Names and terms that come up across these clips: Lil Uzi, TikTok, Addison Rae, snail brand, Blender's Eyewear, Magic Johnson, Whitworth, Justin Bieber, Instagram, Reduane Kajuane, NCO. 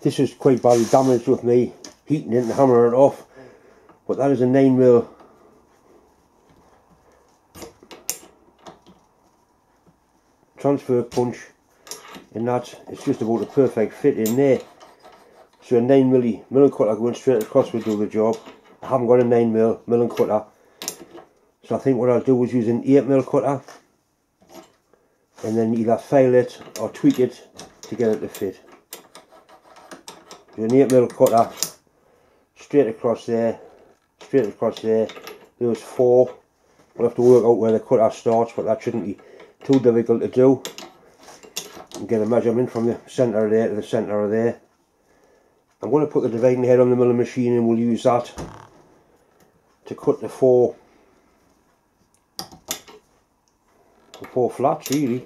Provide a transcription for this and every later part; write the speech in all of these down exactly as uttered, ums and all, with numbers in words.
This is quite badly damaged with me heating it and hammering it off, but that is a nine mil. Transfer punch, and that's it's just about a perfect fit in there. So a nine milli milling cutter going straight across will do the job. I haven't got a nine mil milling cutter, so I think what I'll do is use an eight mil cutter and then either file it or tweak it to get it to fit. So an eight mil cutter, straight across there, straight across there. There's four. We'll have to work out where the cutter starts, but that shouldn't be too difficult to do, and get a measurement from the centre of there to the centre of there. I'm going to put the dividing head on the milling machine and we'll use that to cut the four the four flats really.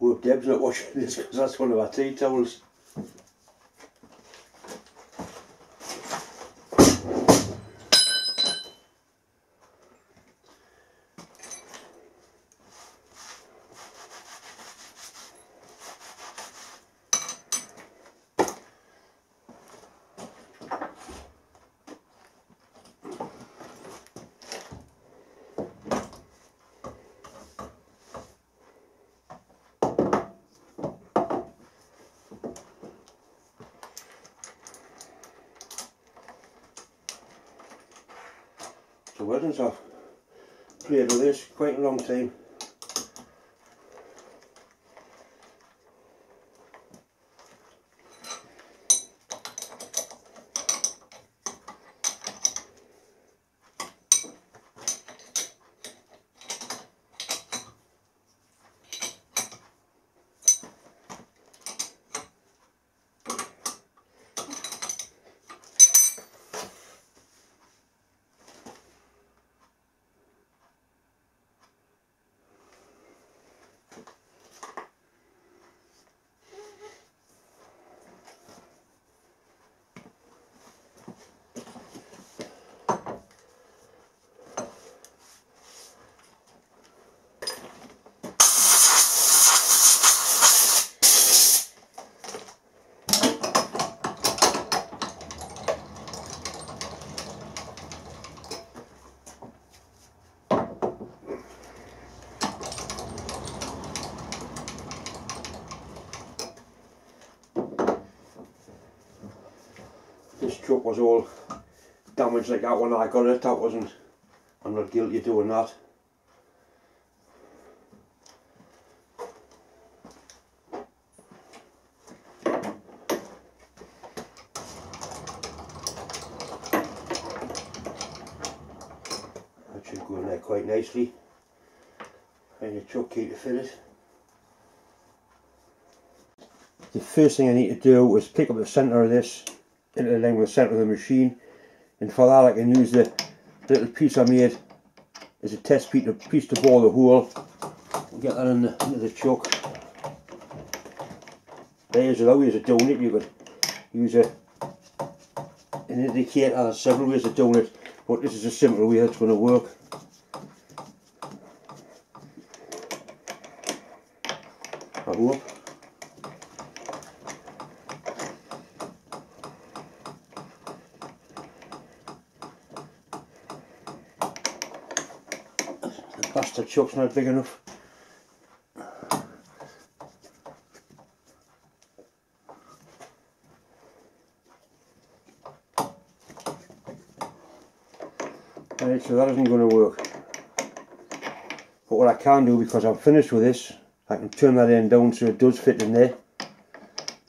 Hope Deb's not watching this because that's one of our tea towels. So well done, I've played with this quite a long time. This chuck was all damaged like that when I got it. That wasn't, I'm not guilty of doing that. That should go in there quite nicely. And the chuck key to fit it. The first thing I need to do is pick up the centre of this into the with the centre of the machine, and for that I can use the little piece I made as a test piece to, piece to bore the hole and get that in the, into the chuck. There's a lot of ways of doing it. You could use a, an indicator. There's several ways of doing it, but this is a simple way that's going to work. I hope. The chuck's not big enough. Right, so that isn't going to work. But what I can do, because I'm finished with this, I can turn that end down so it does fit in there.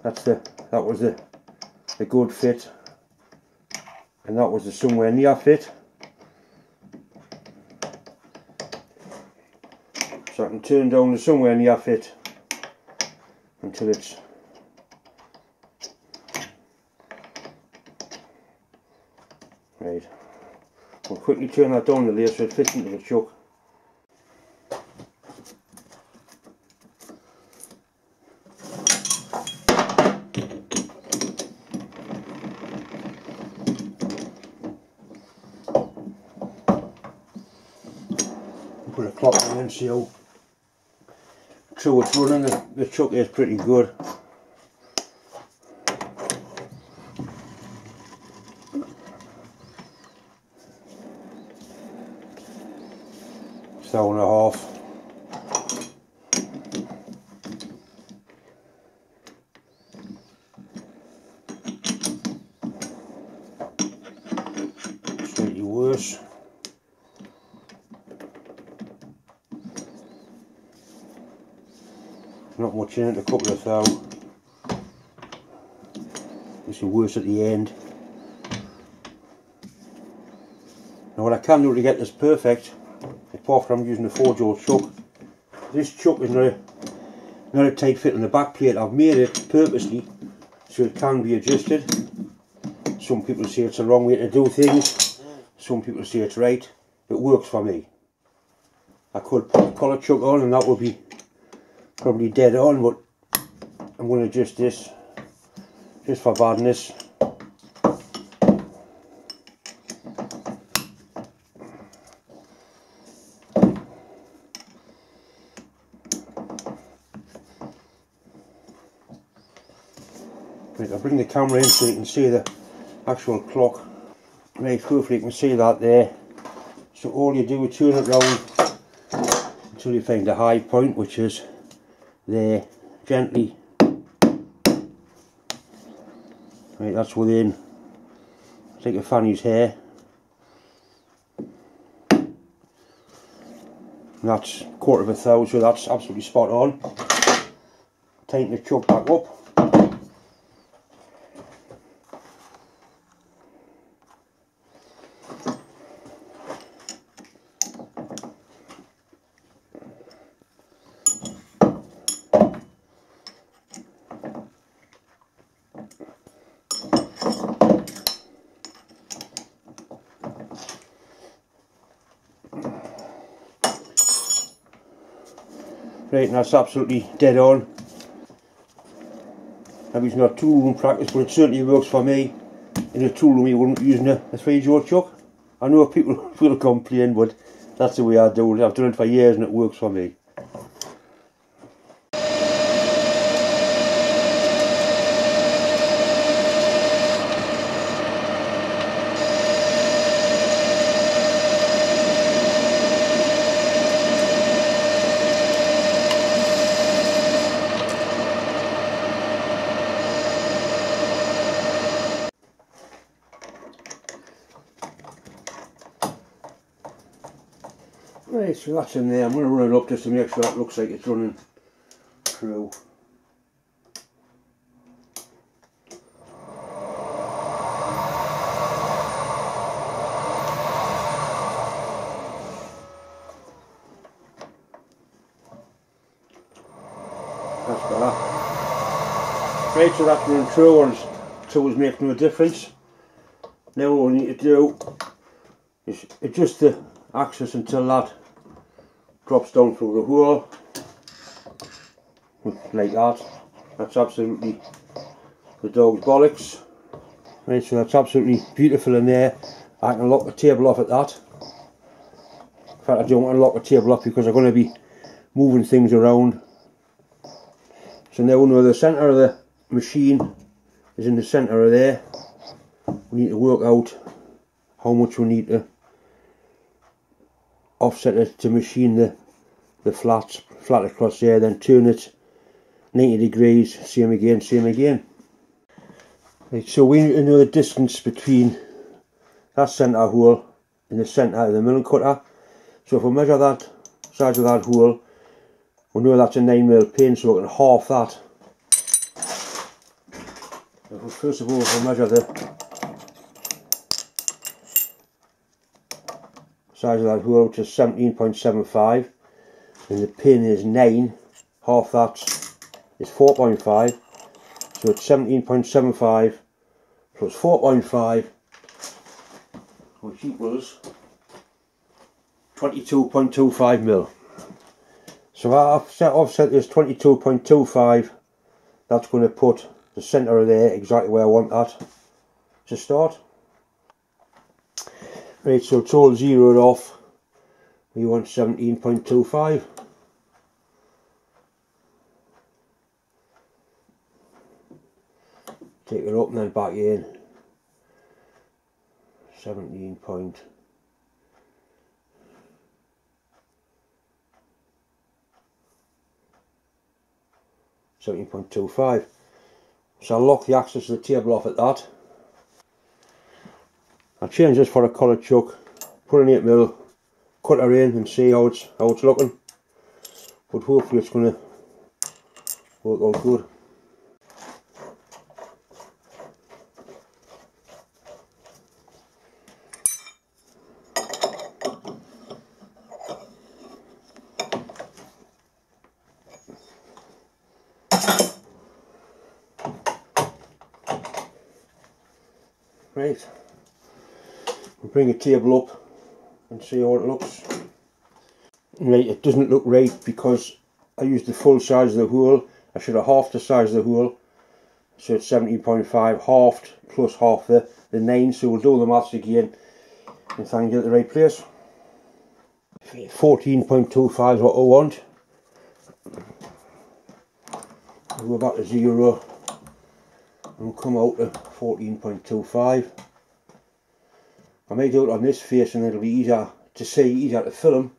That's the that was the the good fit, and that was the somewhere near fit. So I can turn down to somewhere near fit until it's right. We'll quickly turn that down to there so it fits into the chuck. N C O. So it's running, the, the chuck is pretty good. Stone and a half. Slightly worse. Not much in it, a couple of thou. It's worse at the end. Now what I can do to get this perfect, apart from using the four-jaw chuck, this chuck is not a, not a tight fit on the back plate. I've made it purposely so it can be adjusted. Some people say it's a wrong way to do things, some people say it's right. It works for me. I could put a collar chuck on and that would be probably dead on, but I'm going to adjust this just for badness. Right, I'll bring the camera in so you can see the actual clock. Right, hopefully you can see that there. So all you do is turn it round until you find the high point, which is there, gently. Right, that's within. Take a fanny's hair. And that's a quarter of a thou, so that's absolutely spot on. Tighten the chuck back up. Right, and that's absolutely dead on. Maybe it's not tool room practice, but it certainly works for me. In a tool room you wouldn't be using a, a three-jaw chuck. I know people will complain, but that's the way I do it. I've done it for years and it works for me. Right, so that's in there. I'm going to run it up just to make sure that looks like it's running through. That's better. Right, so that's running through and it's always making no difference. Now all we need to do is adjust the axis until that drops down through the hole, like that. That's absolutely the dog's bollocks. Right, so that's absolutely beautiful in there. I can lock the table off at that. In fact, I don't want to lock the table off because I'm going to be moving things around. So now we know the centre of the machine is in the centre of there. We need to work out how much we need to offset it to machine the the flats flat across there, then turn it ninety degrees, same again, same again. Right, so we need to know the distance between that centre hole and the centre of the milling cutter. So if we measure that size of that hole, we know that's a nine mil pin, so we can half that. So first of all, if we measure the size of that hole, which is seventeen point seven five, and the pin is nine, half that is four point five, so it's seventeen point seven five plus four point five, which equals twenty-two point two five mil. So I've set offset this twenty-two point two five, that's going to put the centre of there exactly where I want that to start. Right, so it's all zeroed off. you want seventeen point two five. Take it up and then back in. seventeen point. seventeen point two five. So I'll lock the axis of the table off at that. I'll change this for a coloured chuck, put an eight mil, cut her in and see how it's how it's looking. But hopefully it's gonna work all good. Right, we'll bring the table up and see how it looks. Right, it doesn't look right because I used the full size of the hole. I should have halved the size of the hole. So it's seventeen point five, halved plus half the, the nine. So we'll do the maths again and find out the right place. fourteen point two five is what I want. We'll go back to zero. And we'll come out to fourteen point two five. I may do it on this face and it'll be easier to see, easier to film.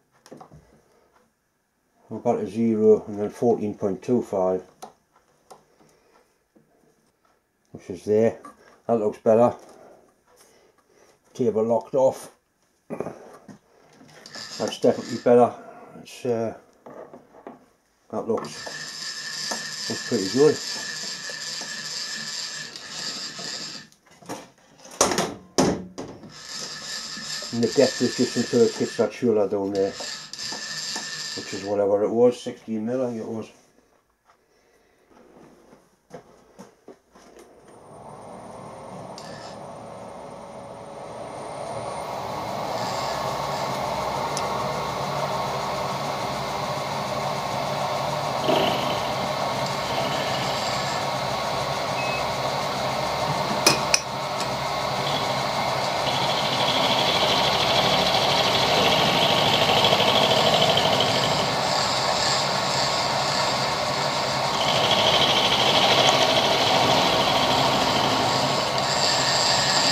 We'll go back to zero and then fourteen point two five, which is there. That looks better. Table locked off. That's definitely better. It's, uh, that looks, looks pretty good. And the depth is just until it hits that shoulder down there, which is whatever it was, sixteen mil I think it was.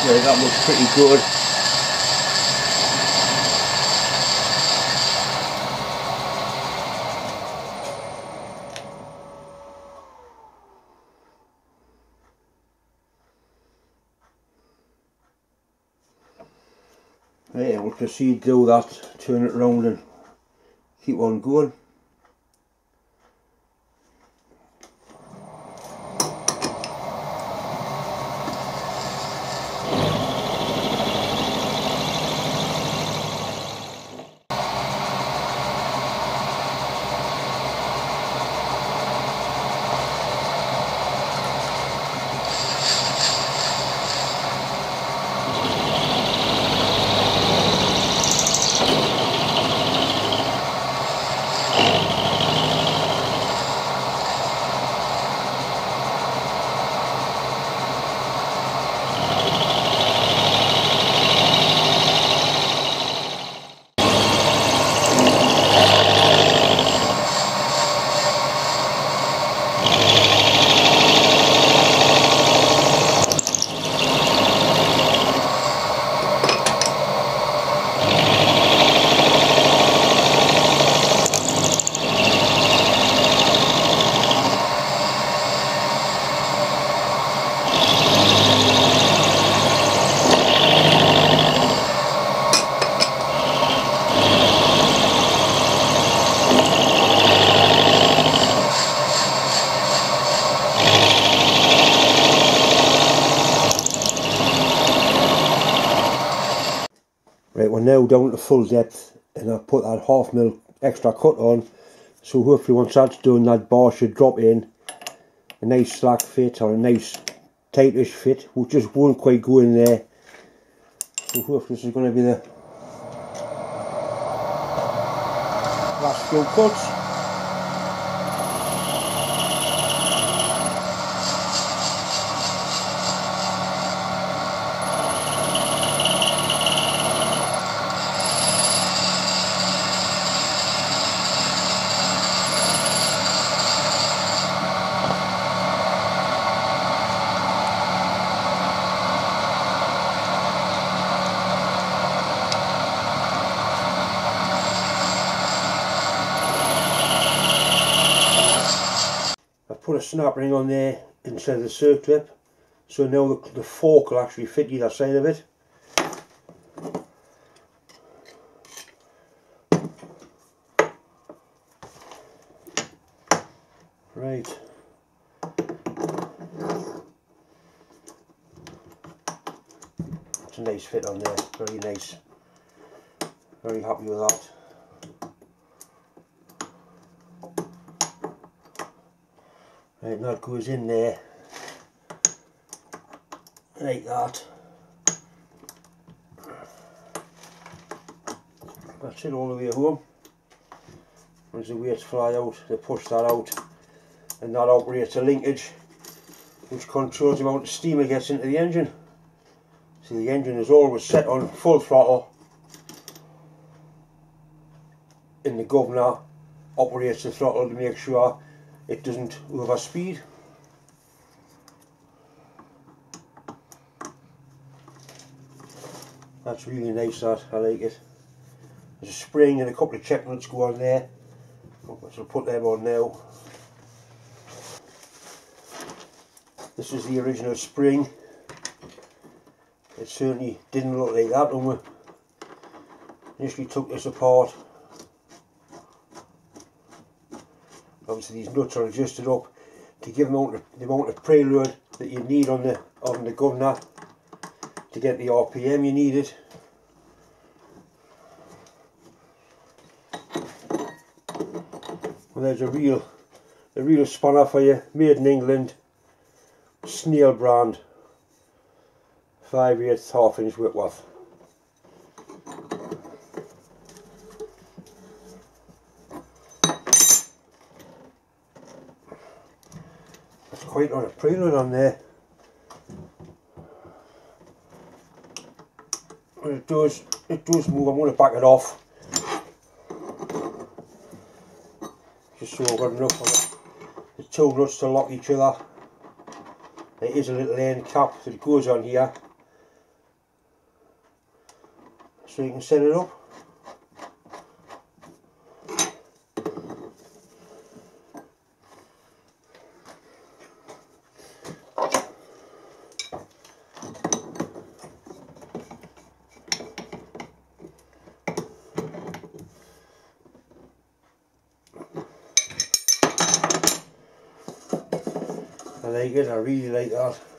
Yeah, that looks pretty good. Yeah, we'll proceed to do that, turn it round and keep on going. Right, we're now down to full depth and I've put that half mil extra cut on, so hopefully once that's done that bar should drop in a nice slack fit or a nice tightish fit, which just won't quite go in there. So hopefully this is going to be the last few cuts. put a snap ring on there instead of the circ clip, so now the, the fork will actually fit either side of it. Right. It's a nice fit on there, very nice. Very happy with that. Right, that goes in there like that. That's it all the way home. Once the weights fly out, they push that out, and that operates a linkage which controls the amount of steam it gets into the engine. So the engine is always set on full throttle, and the governor operates the throttle to make sure it doesn't overspeed. That's really nice, that, I like it. There's a spring and a couple of check nuts go on there, so put them on now. This is the original spring. It certainly didn't look like that when we initially took this apart. Obviously these nuts are adjusted up to give them the, the amount of preload that you need on the on the governor to get the R P M you need it. Well, there's a real a real spanner for you, made in England, Snail brand, five eighths half inch Whitworth. Quite a lot of preload on there. But it does, it does move. I'm going to back it off, just so I've got enough of it. The two nuts to lock each other. There is a little end cap that goes on here, so you can set it up. I like it, I really like that.